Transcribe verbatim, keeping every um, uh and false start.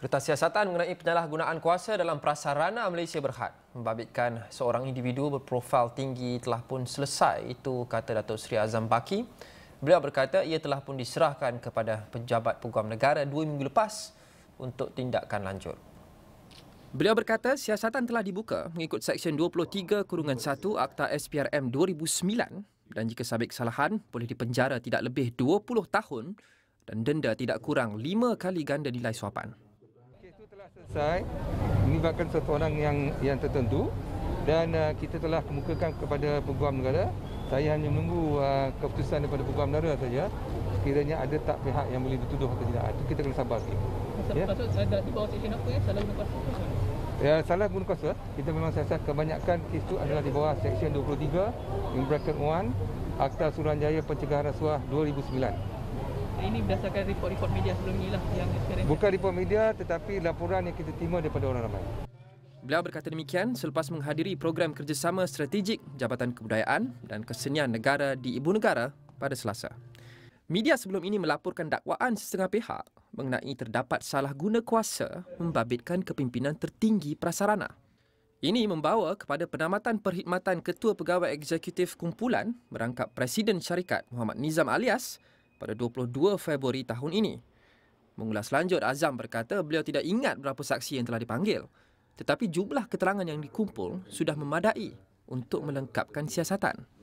Berita siasatan mengenai penyalahgunaan kuasa dalam prasarana Malaysia Berhad membabitkan seorang individu berprofil tinggi telah pun selesai, itu kata Dato' Sri Azam Baki. Beliau berkata ia telah pun diserahkan kepada Penjabat Peguam Negara dua minggu lepas untuk tindakan lanjut. Beliau berkata siasatan telah dibuka mengikut Seksyen dua puluh tiga kurungan satu Akta S P R M dua ribu sembilan dan jika sabit kesalahan boleh dipenjara tidak lebih dua puluh tahun dan denda tidak kurang lima kali ganda nilai suapan. Selesai, melibatkan satu orang yang yang tertentu dan uh, kita telah kemukakan kepada Peguam Negara. Saya hanya menunggu uh, keputusan daripada Peguam Negara saja. Sekiranya ada tak pihak yang boleh dituduh atau tidak, itu kita kena sabar sikit. Maksud, ya? Maksud saya di bawah seksyen apa ya? Salah guna kuasa? Ya, salah guna kuasa. Kita memang saya kebanyakan kes itu adalah di bawah Seksyen dua puluh tiga in bracket satu Akta Suruhanjaya Pencegahan Rasuah dua ribu sembilan. Ini berdasarkan report-report media sebelum inilah yang sekarang. Bukan report media tetapi laporan yang kita terima daripada orang ramai. Beliau berkata demikian selepas menghadiri program kerjasama strategik Jabatan Kebudayaan dan Kesenian Negara di Ibu Negara pada Selasa. Media sebelum ini melaporkan dakwaan sesetengah pihak mengenai terdapat salah guna kuasa membabitkan kepimpinan tertinggi prasarana. Ini membawa kepada penamatan perkhidmatan Ketua Pegawai Eksekutif Kumpulan merangkap Presiden Syarikat Muhammad Nizam alias pada dua puluh dua Februari tahun ini. Mengulas lanjut, Azam berkata beliau tidak ingat berapa saksi yang telah dipanggil, tetapi jumlah keterangan yang dikumpul sudah memadai untuk melengkapkan siasatan.